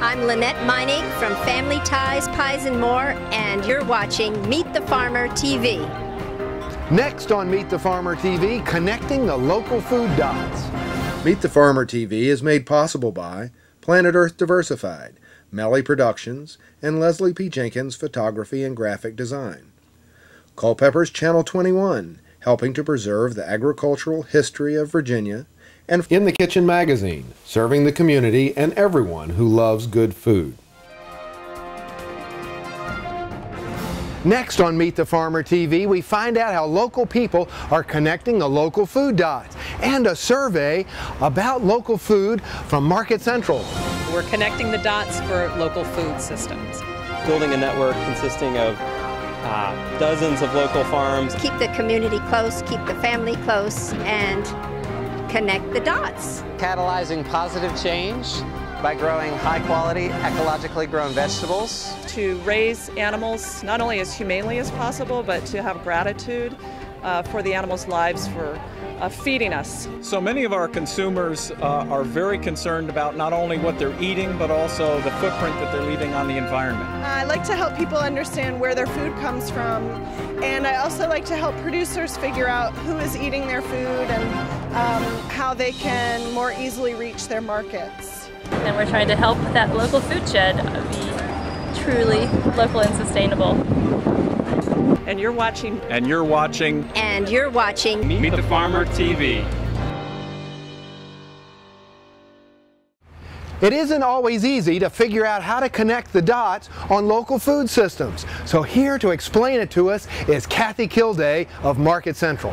I'm Lynette Meinig from Family Ties, Pies and More, and you're watching Meet the Farmer TV. Next on Meet the Farmer TV, connecting the local food dots. Meet the Farmer TV is made possible by Planet Earth Diversified, Melli Productions, and Leslie P. Jenkins Photography and Graphic Design. Culpeper's Channel 21, helping to preserve the agricultural history of Virginia, and In the Kitchen magazine, serving the community and everyone who loves good food. Next on Meet the Farmer TV, we find out how local people are connecting the local food dots and a survey about local food from Market Central. We're connecting the dots for local food systems. Building a network consisting of dozens of local farms. Keep the community close, keep the family close, and connect the dots. Catalyzing positive change by growing high-quality, ecologically grown vegetables. To raise animals not only as humanely as possible, but to have gratitude for the animals' lives for feeding us. So many of our consumers are very concerned about not only what they're eating, but also the footprint that they're leaving on the environment. I like to help people understand where their food comes from, and I also like to help producers figure out who is eating their food and how they can more easily reach their markets. And we're trying to help that local food shed be truly local and sustainable. And you're watching. And you're watching. And you're watching. Meet the Farmer TV. It isn't always easy to figure out how to connect the dots on local food systems. So here to explain it to us is Kathy Kilday of Market Central.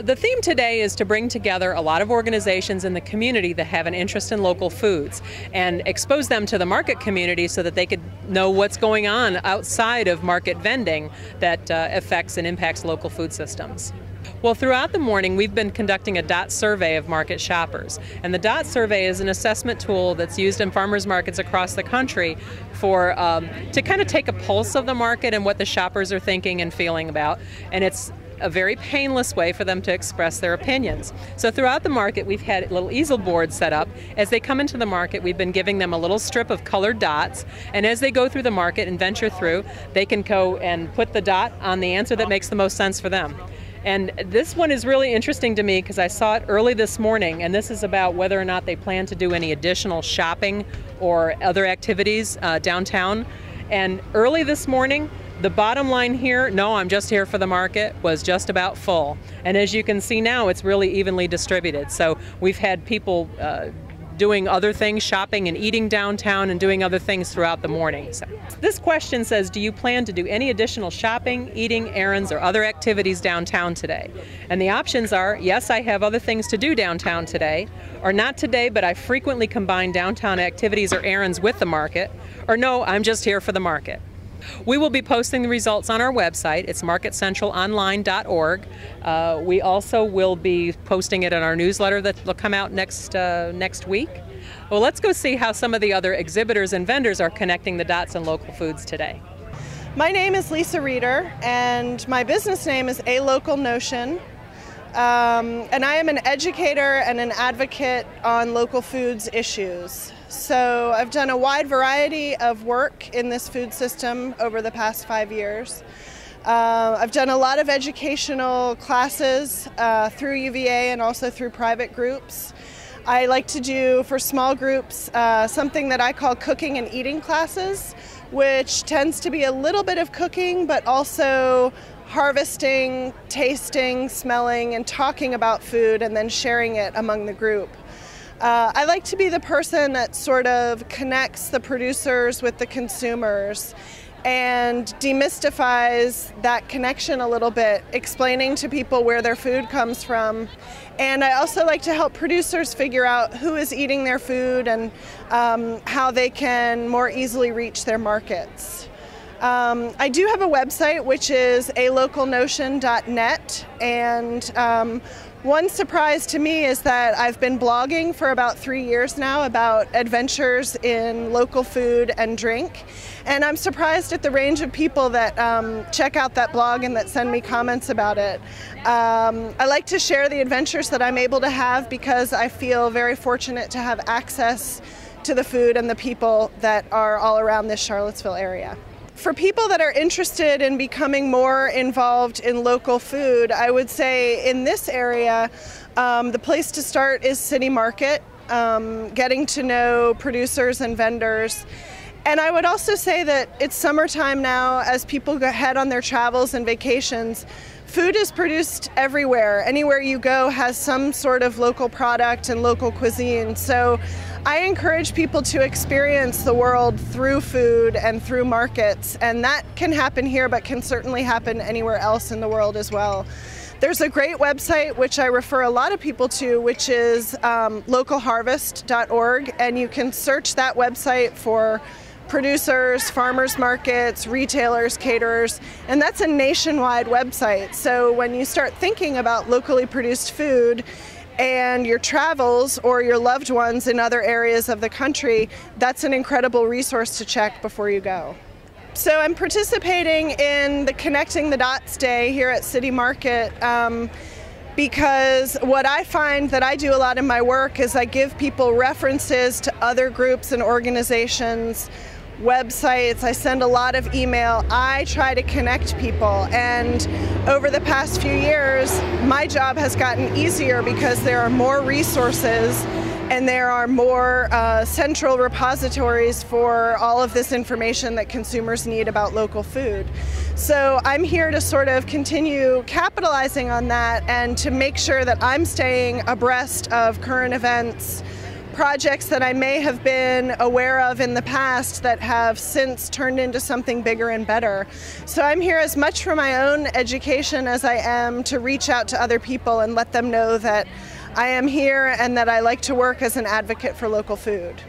The theme today is to bring together a lot of organizations in the community that have an interest in local foods and expose them to the market community so that they could know what's going on outside of market vending that affects and impacts local food systems. Well, throughout the morning, we've been conducting a dot survey of market shoppers. And the dot survey is an assessment tool that's used in farmers markets across the country for to kind of take a pulse of the market and what the shoppers are thinking and feeling about. And it's a very painless way for them to express their opinions. So throughout the market, we've had little easel boards set up. As they come into the market, we've been giving them a little strip of colored dots, and as they go through the market and venture through, they can go and put the dot on the answer that makes the most sense for them. And this one is really interesting to me because I saw it early this morning, and this is about whether or not they plan to do any additional shopping or other activities downtown. And early this morning, the bottom line here, no, I'm just here for the market, was just about full. And as you can see now, it's really evenly distributed. So we've had people doing other things, shopping and eating downtown and doing other things throughout the morning. So this question says, do you plan to do any additional shopping, eating, errands, or other activities downtown today? And the options are, yes, I have other things to do downtown today, or not today, but I frequently combine downtown activities or errands with the market, or no, I'm just here for the market. We will be posting the results on our website. It's MarketCentralOnline.org. We also will be posting it in our newsletter that will come out next week. Well, let's go see how some of the other exhibitors and vendors are connecting the dots in local foods today. My name is Lisa Reeder, and my business name is A Local Notion. And I am an educator and an advocate on local foods issues. So I've done a wide variety of work in this food system over the past 5 years. I've done a lot of educational classes through UVA and also through private groups. I like to do for small groups something that I call cooking and eating classes, which tends to be a little bit of cooking, but also harvesting, tasting, smelling, and talking about food and then sharing it among the group. I like to be the person that sort of connects the producers with the consumers and demystifies that connection a little bit, explaining to people where their food comes from. And I also like to help producers figure out who is eating their food and how they can more easily reach their markets. I do have a website, which is alocalnotion.net, and one surprise to me is that I've been blogging for about 3 years now about adventures in local food and drink, and I'm surprised at the range of people that check out that blog and that send me comments about it. I like to share the adventures that I'm able to have because I feel very fortunate to have access to the food and the people that are all around this Charlottesville area. For people that are interested in becoming more involved in local food, I would say in this area, the place to start is City Market, getting to know producers and vendors. And I would also say that it's summertime now. As people head on their travels and vacations, food is produced everywhere. Anywhere you go has some sort of local product and local cuisine. So I encourage people to experience the world through food and through markets, and that can happen here but can certainly happen anywhere else in the world as well. There's a great website which I refer a lot of people to, which is localharvest.org, and you can search that website for producers, farmers markets, retailers, caterers, and that's a nationwide website. So when you start thinking about locally produced food and your travels or your loved ones in other areas of the country, that's an incredible resource to check before you go. So I'm participating in the Connecting the Dots Day here at City Market because what I find that I do a lot in my work is I give people references to other groups and organizations, websites. I send a lot of email. I try to connect people, and over the past few years my job has gotten easier because there are more resources and there are more central repositories for all of this information that consumers need about local food. So I'm here to sort of continue capitalizing on that and to make sure that I'm staying abreast of current events, projects that I may have been aware of in the past that have since turned into something bigger and better. So I'm here as much for my own education as I am to reach out to other people and let them know that I am here and that I like to work as an advocate for local food.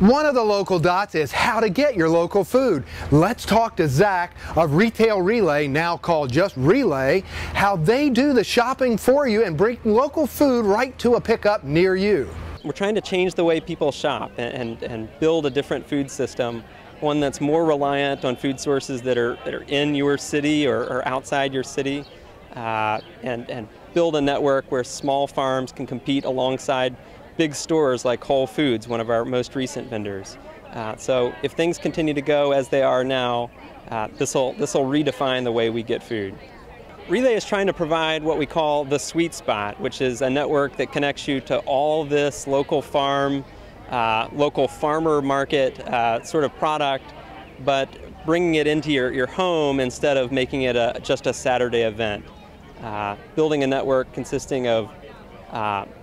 One of the local dots is how to get your local food. Let's talk to Zach of Retail Relay, now called Just Relay, how they do the shopping for you and bring local food right to a pickup near you. We're trying to change the way people shop and build a different food system, one that's more reliant on food sources that are in your city or outside your city, and build a network where small farms can compete alongside big stores like Whole Foods, one of our most recent vendors. So if things continue to go as they are now, this will redefine the way we get food. Relay is trying to provide what we call the sweet spot, which is a network that connects you to all this local farm, local farmer market sort of product, but bringing it into your home instead of making it just a Saturday event. Building a network consisting of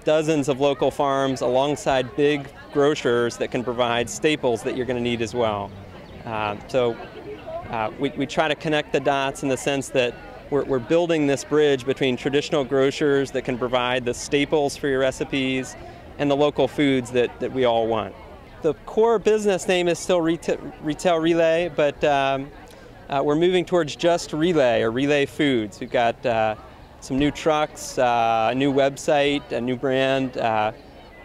dozens of local farms alongside big grocers that can provide staples that you're going to need as well. So we try to connect the dots in the sense that we're building this bridge between traditional grocers that can provide the staples for your recipes and the local foods that we all want. The core business name is still Retail Relay, but we're moving towards Just Relay or Relay Foods. We've got some new trucks, a new website, a new brand.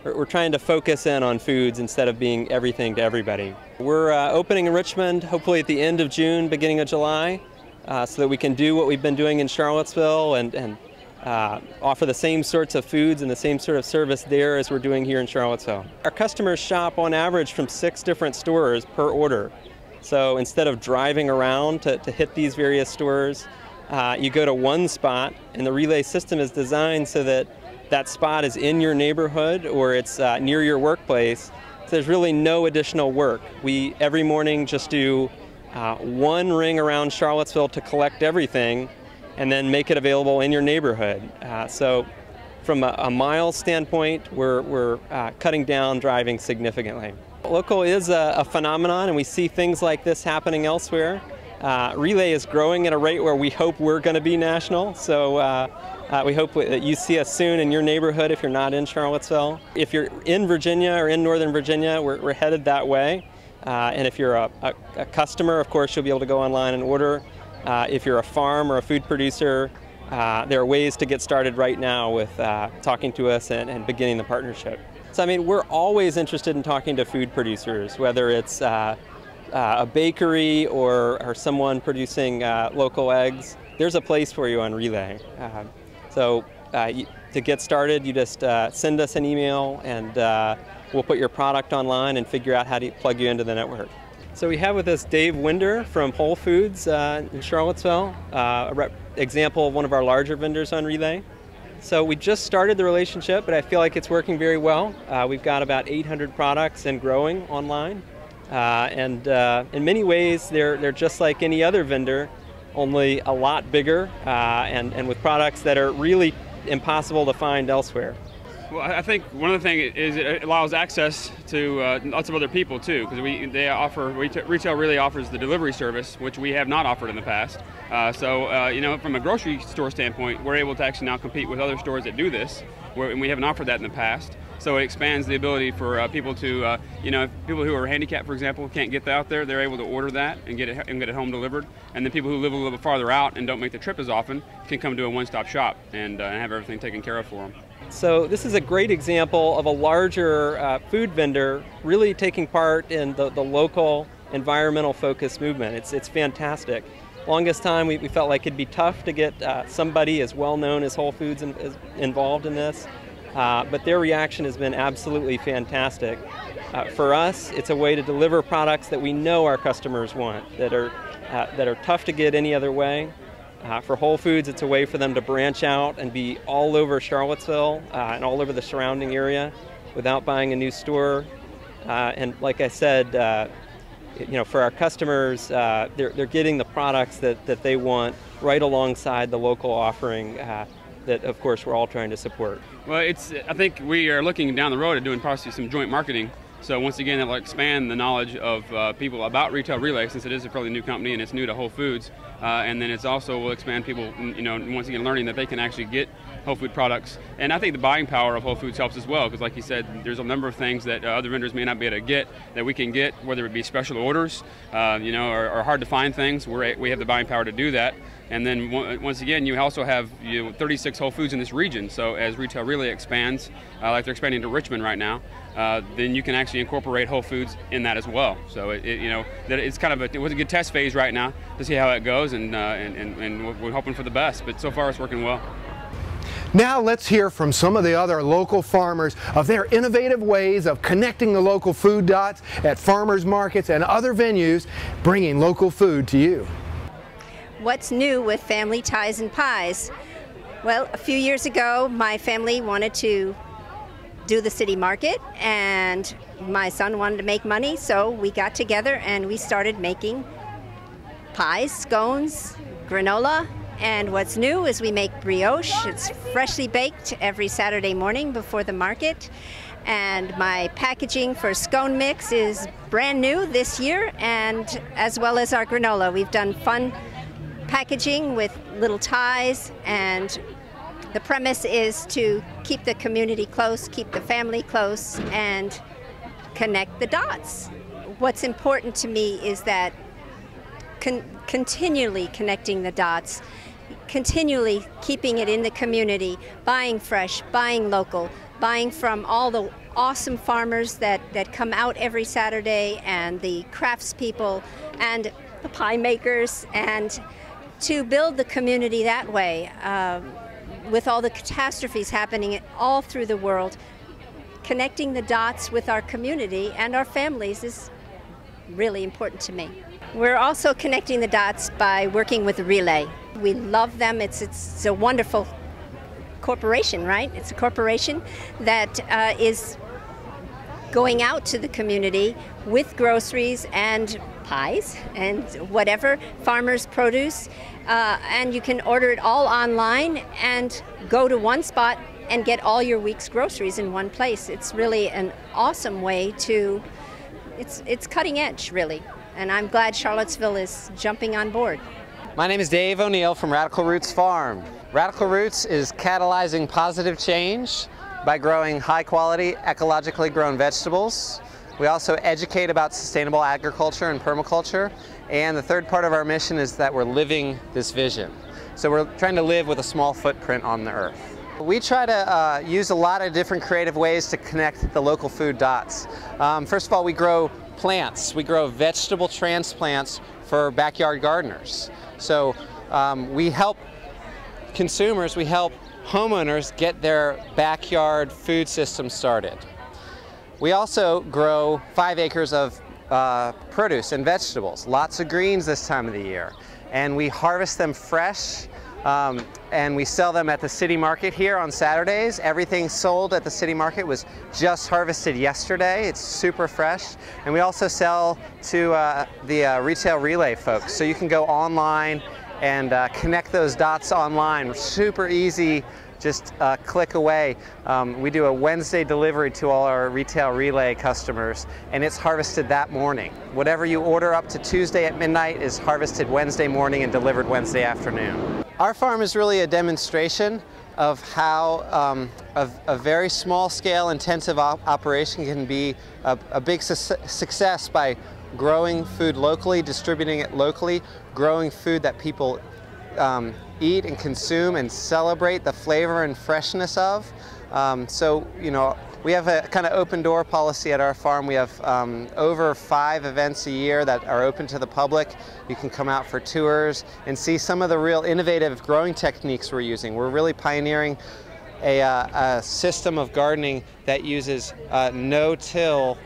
We're trying to focus in on foods instead of being everything to everybody. We're opening in Richmond, hopefully at the end of June, beginning of July. So that we can do what we've been doing in Charlottesville and offer the same sorts of foods and the same sort of service there as we're doing here in Charlottesville. Our customers shop on average from 6 different stores per order. So instead of driving around to hit these various stores, you go to one spot, and the Relay system is designed so that that spot is in your neighborhood or it's near your workplace. So there's really no additional work. We every morning just do one ring around Charlottesville to collect everything and then make it available in your neighborhood. So from a mile standpoint, we're cutting down driving significantly. Local is a phenomenon, and we see things like this happening elsewhere. Relay is growing at a rate where we hope we're going to be national. So we hope that you see us soon in your neighborhood if you're not in Charlottesville. If you're in Virginia or in Northern Virginia, we're headed that way. And if you're a customer, of course, you'll be able to go online and order. If you're a farm or a food producer, there are ways to get started right now with talking to us and beginning the partnership. So, I mean, we're always interested in talking to food producers, whether it's a bakery or someone producing local eggs. There's a place for you on Relay. To get started, you just send us an email, and We'll put your product online and figure out how to plug you into the network. So we have with us Dave Winder from Whole Foods in Charlottesville, an example of one of our larger vendors on Relay. So we just started the relationship, but I feel like it's working very well. We've got about 800 products and growing online. In many ways, they're just like any other vendor, only a lot bigger and with products that are really impossible to find elsewhere. Well, I think one of the things is it allows access to lots of other people too, because Retail Relay offers the delivery service, which we have not offered in the past. You know, from a grocery store standpoint, we're able to actually now compete with other stores that do this, and we haven't offered that in the past. So it expands the ability for people to, you know, people who are handicapped, for example, can't get out there. They're able to order that and get it home delivered. And then people who live a little bit farther out and don't make the trip as often can come to a one-stop shop and have everything taken care of for them. So this is a great example of a larger food vendor really taking part in the local environmental-focused movement. It's fantastic. Longest time we felt like it'd be tough to get somebody as well-known as Whole Foods involved in this. But their reaction has been absolutely fantastic. For us, it's a way to deliver products that we know our customers want, that are tough to get any other way. For Whole Foods, it's a way for them to branch out and be all over Charlottesville and all over the surrounding area without buying a new store. And like I said, you know, for our customers, they're getting the products that they want right alongside the local offering. That, of course, we're all trying to support. Well, I think we are looking down the road at doing possibly some joint marketing. So once again, it will expand the knowledge of people about Retail Relay, since it is a fairly new company and it's new to Whole Foods. And then it's also will expand people, you know, once again, learning that they can actually get whole food products. And I think the buying power of Whole Foods helps as well, because like you said, there's a number of things that other vendors may not be able to get that we can get, whether it be special orders, you know, or hard to find things. We have the buying power to do that. And then once again, you also have 36 Whole Foods in this region. So as Retail Relay expands, like they're expanding to Richmond right now, then you can actually incorporate Whole Foods in that as well. So it's kind of it was a good test phase right now to see how it goes, and we're hoping for the best. But so far, it's working well. Now let's hear from some of the other local farmers of their innovative ways of connecting the local food dots at farmers markets and other venues, bringing local food to you. What's new with Family Ties and Pies? Well, a few years ago, my family wanted to do the city market, and my son wanted to make money, so we got together and we started making pies, scones, granola, and what's new is we make brioche. It's freshly baked every Saturday morning before the market, and my packaging for scone mix is brand new this year, and as well as our granola. We've done fun packaging with little ties, and the premise is to keep the community close, keep the family close, and connect the dots. What's important to me is that continually connecting the dots, continually keeping it in the community, buying fresh, buying local, buying from all the awesome farmers that come out every Saturday, and the craftspeople, and the pie makers, and to build the community that way. With all the catastrophes happening all through the world, connecting the dots with our community and our families is really important to me. We're also connecting the dots by working with Relay. We love them. It's a wonderful corporation, right? It's a corporation that is going out to the community with groceries and pies and whatever farmers produce, and you can order it all online and go to one spot and get all your week's groceries in one place. It's really an awesome way to, it's cutting edge really, and I'm glad Charlottesville is jumping on board. My name is Dave O'Neill from Radical Roots Farm. Radical Roots is catalyzing positive change by growing high quality, ecologically grown vegetables. We also educate about sustainable agriculture and permaculture, and the third part of our mission is that we're living this vision. So we're trying to live with a small footprint on the earth. We try to use a lot of different creative ways to connect the local food dots. First of all, we grow plants. We grow vegetable transplants for backyard gardeners. So we help consumers, we help homeowners get their backyard food system started. We also grow 5 acres of produce and vegetables, lots of greens this time of the year. And we harvest them fresh and we sell them at the City Market here on Saturdays. Everything sold at the City Market was just harvested yesterday. It's super fresh. And we also sell to the Retail Relay folks. So you can go online and connect those dots online. Super easy, just click away. We do a Wednesday delivery to all our Retail Relay customers, and it's harvested that morning. Whatever you order up to Tuesday at midnight is harvested Wednesday morning and delivered Wednesday afternoon. Our farm is really a demonstration of how a very small scale intensive operation can be a big success by growing food locally, distributing it locally, growing food that people eat and consume and celebrate the flavor and freshness of. So, you know, we have a kind of open door policy at our farm. We have over 5 events a year that are open to the public. You can come out for tours and see some of the real innovative growing techniques we're using. We're really pioneering a system of gardening that uses no-till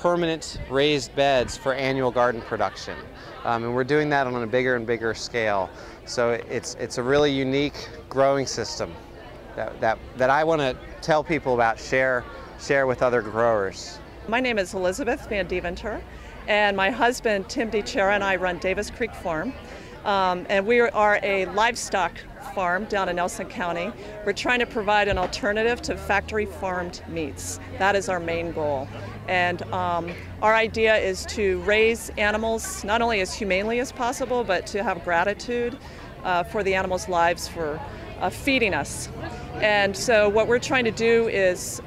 permanent raised beds for annual garden production. And we're doing that on a bigger and bigger scale. So it's a really unique growing system that I want to tell people about, share with other growers. My name is Elizabeth Van Deventer, and my husband Tim DeCera and I run Davis Creek Farm. And we are a livestock farm down in Nelson County. We're trying to provide an alternative to factory farmed meats. That is our main goal. And our idea is to raise animals not only as humanely as possible, but to have gratitude for the animals' lives for feeding us. And so what we're trying to do is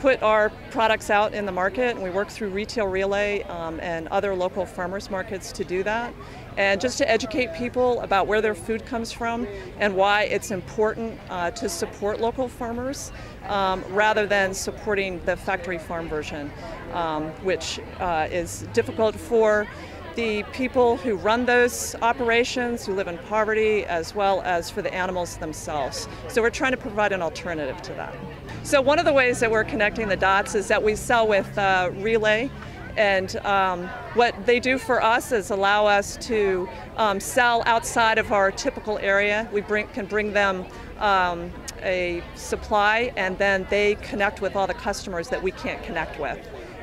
put our products out in the market, and we work through Retail Relay and other local farmers markets to do that, and just to educate people about where their food comes from and why it's important to support local farmers rather than supporting the factory farm version, which is difficult for the people who run those operations, who live in poverty, as well as for the animals themselves. So we're trying to provide an alternative to that. So one of the ways that we're connecting the dots is that we sell with Relay, and what they do for us is allow us to sell outside of our typical area. We can bring them a supply, and then they connect with all the customers that we can't connect with.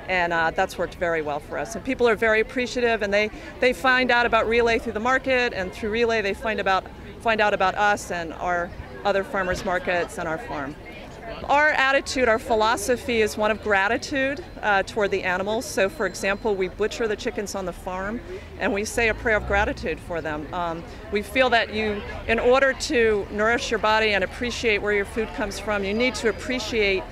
And that's worked very well for us. And people are very appreciative, and they find out about Relay through the market, and through Relay they find out about us and our other farmers markets and our farm. Our attitude, our philosophy is one of gratitude toward the animals. So for example, we butcher the chickens on the farm, and we say a prayer of gratitude for them. We feel that in order to nourish your body and appreciate where your food comes from, you need to appreciate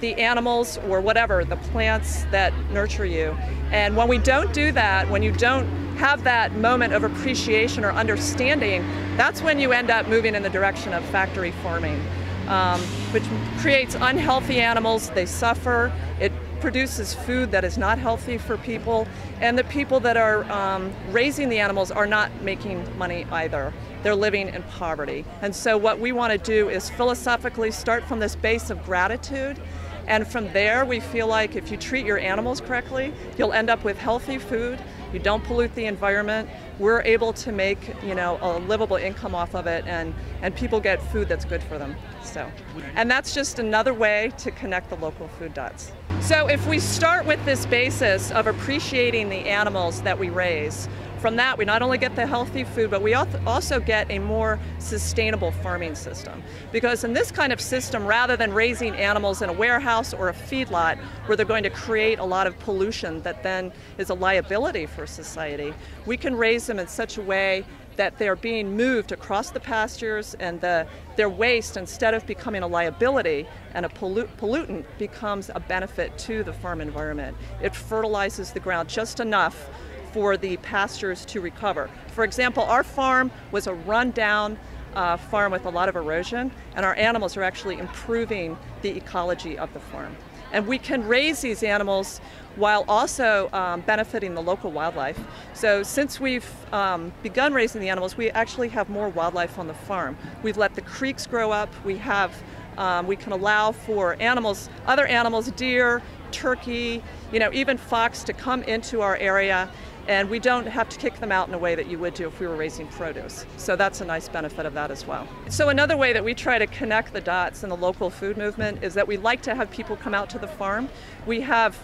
the animals or whatever, the plants that nurture you. And when we don't do that, when you don't have that moment of appreciation or understanding, that's when you end up moving in the direction of factory farming, which creates unhealthy animals. They suffer. It produces food that is not healthy for people, and the people that are raising the animals are not making money either. They're living in poverty. And so what we want to do is philosophically start from this base of gratitude, and from there we feel like if you treat your animals correctly, you'll end up with healthy food, you don't pollute the environment, we're able to make, you know, a livable income off of it, and people get food that's good for them. So, and that's just another way to connect the local food dots. So if we start with this basis of appreciating the animals that we raise, from that we not only get the healthy food, but we also get a more sustainable farming system. Because in this kind of system, rather than raising animals in a warehouse or a feedlot where they're going to create a lot of pollution that then is a liability for society, we can raise them in such a way that they're being moved across the pastures, and their waste, instead of becoming a liability and a pollutant, becomes a benefit to the farm environment. It fertilizes the ground just enough for the pastures to recover. For example, our farm was a run-down farm with a lot of erosion, and our animals are actually improving the ecology of the farm. And we can raise these animals while also benefiting the local wildlife. So since we've begun raising the animals, we actually have more wildlife on the farm. We've let the creeks grow up. We can allow for animals, other animals, deer, turkey, you know, even fox to come into our area, and we don't have to kick them out in a way that you would do if we were raising produce. So that's a nice benefit of that as well. So another way that we try to connect the dots in the local food movement is that we like to have people come out to the farm. We have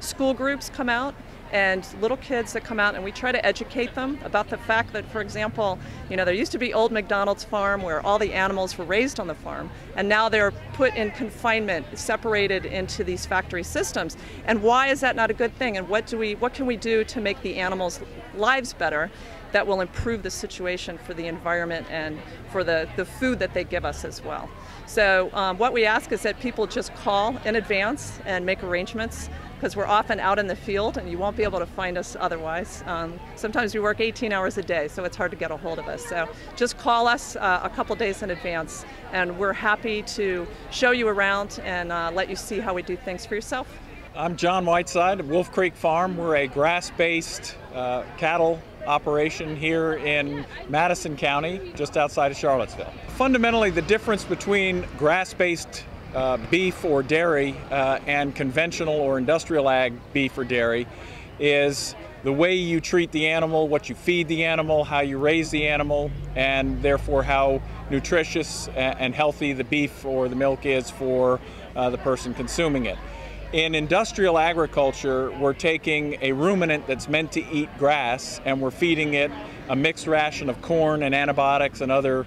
school groups come out and little kids that come out, and we try to educate them about the fact that, for example, you know, there used to be old McDonald's farm where all the animals were raised on the farm, and now they're put in confinement, separated into these factory systems. And why is that not a good thing? And what can we do to make the animals' lives better that will improve the situation for the environment and for the food that they give us as well? So what we ask is that people just call in advance and make arrangements, because we're often out in the field and you won't be able to find us otherwise. Sometimes we work 18 hours a day, so it's hard to get a hold of us. So just call us a couple days in advance, and we're happy to show you around and let you see how we do things for yourself. I'm John Whiteside of Wolf Creek Farm. We're a grass-based cattle operation here in Madison County, just outside of Charlottesville. Fundamentally, the difference between grass-based beef or dairy and conventional or industrial ag beef or dairy is the way you treat the animal, what you feed the animal, how you raise the animal, and therefore how nutritious and healthy the beef or the milk is for the person consuming it. In industrial agriculture, we're taking a ruminant that's meant to eat grass and we're feeding it a mixed ration of corn and antibiotics and other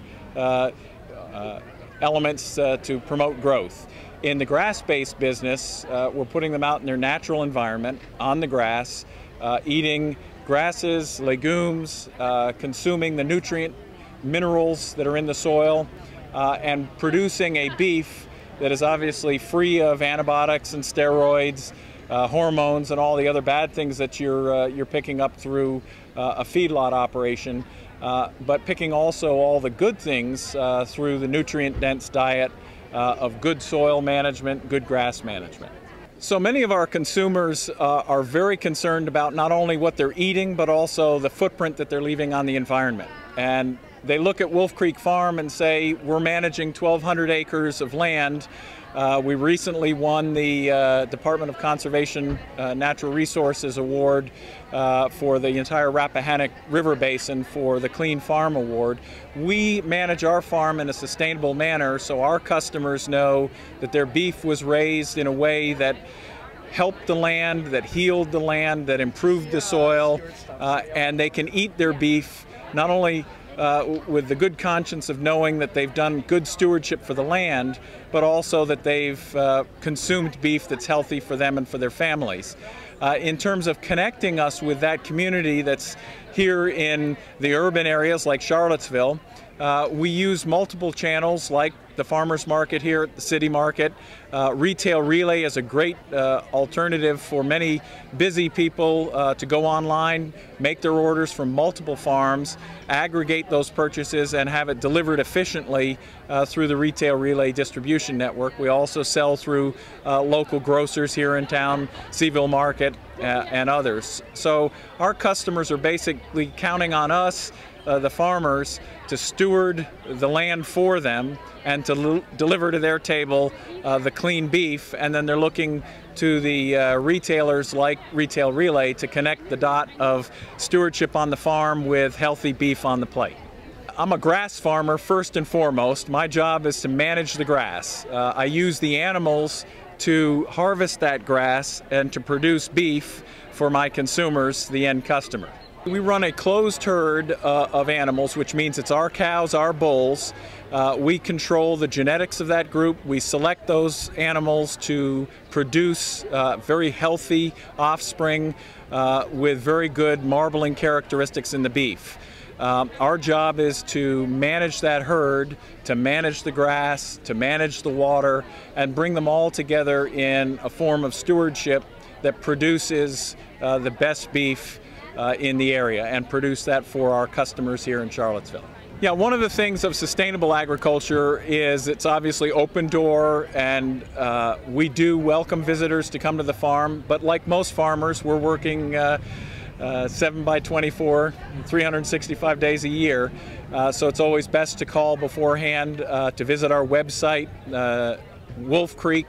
elements to promote growth. In the grass-based business, we're putting them out in their natural environment, on the grass, eating grasses, legumes, consuming the nutrient minerals that are in the soil, and producing a beef that is obviously free of antibiotics and steroids, hormones, and all the other bad things that you're picking up through a feedlot operation, but picking also all the good things through the nutrient-dense diet of good soil management, good grass management. So many of our consumers are very concerned about not only what they're eating, but also the footprint that they're leaving on the environment. And they look at Wolf Creek Farm and say, we're managing 1,200 acres of land. We recently won the Department of Conservation Natural Resources Award for the entire Rappahannock River Basin for the Clean Farm Award. We manage our farm in a sustainable manner so our customers know that their beef was raised in a way that helped the land, that healed the land, that improved the soil, and they can eat their beef not only with the good conscience of knowing that they've done good stewardship for the land, but also that they've consumed beef that's healthy for them and for their families. In terms of connecting us with that community that's here in the urban areas like Charlottesville, we use multiple channels like the farmers market here at the City Market. Retail Relay is a great alternative for many busy people to go online, make their orders from multiple farms, aggregate those purchases, and have it delivered efficiently through the Retail Relay distribution network. We also sell through local grocers here in town, Seville Market, and others. So our customers are basically counting on us, the farmers, to steward the land for them and to deliver to their table the clean beef, and then they're looking to the retailers like Retail Relay to connect the dot of stewardship on the farm with healthy beef on the plate. I'm a grass farmer first and foremost. My job is to manage the grass. I use the animals to harvest that grass and to produce beef for my consumers, the end customer. We run a closed herd of animals, which means it's our cows, our bulls. We control the genetics of that group. We select those animals to produce very healthy offspring with very good marbling characteristics in the beef. Our job is to manage that herd, to manage the grass, to manage the water, and bring them all together in a form of stewardship that produces the best beef in the area, and produce that for our customers here in Charlottesville. Yeah, one of the things of sustainable agriculture is it's obviously open door, and we do welcome visitors to come to the farm, but like most farmers, we're working 7 by 24, 365 days a year, so it's always best to call beforehand, to visit our website, Wolf Creek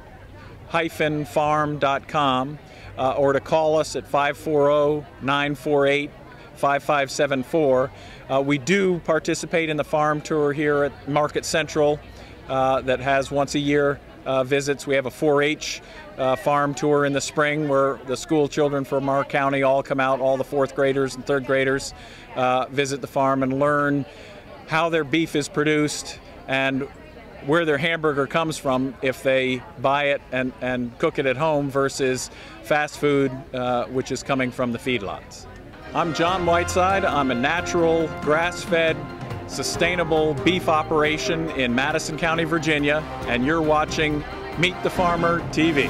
farm.com or to call us at 540-948-5574. We do participate in the farm tour here at Market Central that has once a year visits. We have a 4-H farm tour in the spring where the school children from our county all come out, all the 4th graders and 3rd graders visit the farm and learn how their beef is produced and where their hamburger comes from if they buy it and cook it at home versus fast food, which is coming from the feedlots. I'm John Whiteside. I'm a natural, grass-fed, sustainable beef operation in Madison County, Virginia, and you're watching Meet the Farmer TV.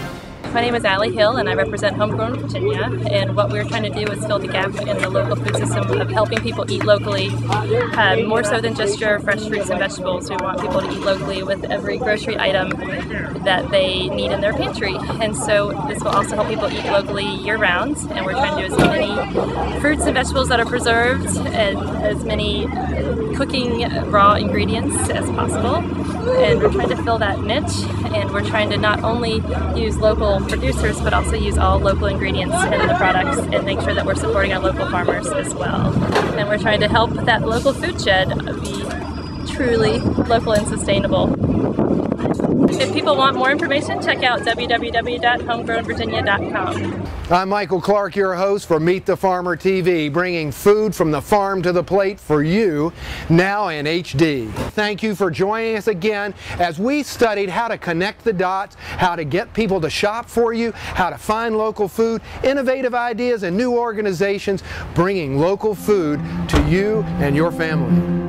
My name is Allie Hill, and I represent Homegrown Virginia, and what we're trying to do is fill the gap in the local food system of helping people eat locally, more so than just your fresh fruits and vegetables. We want people to eat locally with every grocery item that they need in their pantry, and so this will also help people eat locally year-round, and we're trying to do as many fruits and vegetables that are preserved and as many cooking raw ingredients as possible, and we're trying to fill that niche, and we're trying to not only use local producers but also use all local ingredients in the products and make sure that we're supporting our local farmers as well. And we're trying to help that local food shed be truly local and sustainable. If people want more information, check out www.homegrownvirginia.com. I'm Michael Clark, your host for Meet the Farmer TV, bringing food from the farm to the plate for you, now in HD. Thank you for joining us again as we studied how to connect the dots, how to get people to shop for you, how to find local food, innovative ideas, and new organizations bringing local food to you and your family.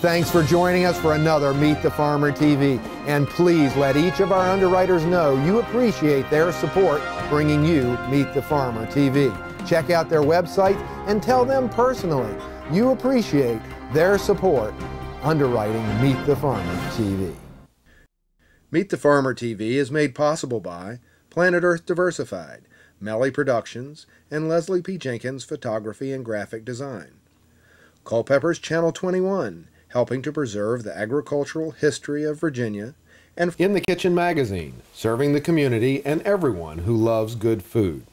Thanks for joining us for another Meet the Farmer TV. And please let each of our underwriters know you appreciate their support bringing you Meet the Farmer TV. Check out their website and tell them personally you appreciate their support underwriting Meet the Farmer TV. Meet the Farmer TV is made possible by Planet Earth Diversified, Melli Productions, and Leslie P. Jenkins Photography and Graphic Design. Culpeper's Channel 21, helping to preserve the agricultural history of Virginia, and In the Kitchen magazine, serving the community and everyone who loves good food.